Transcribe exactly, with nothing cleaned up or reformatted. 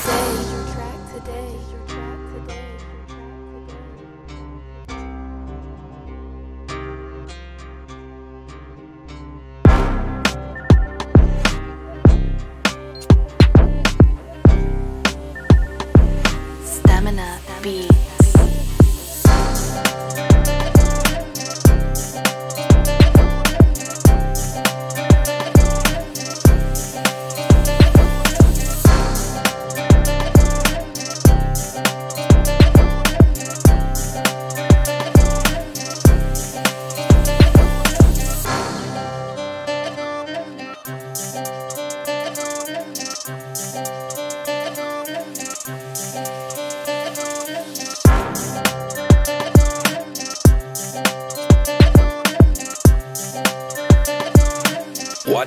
track today. Stamina Beats. Why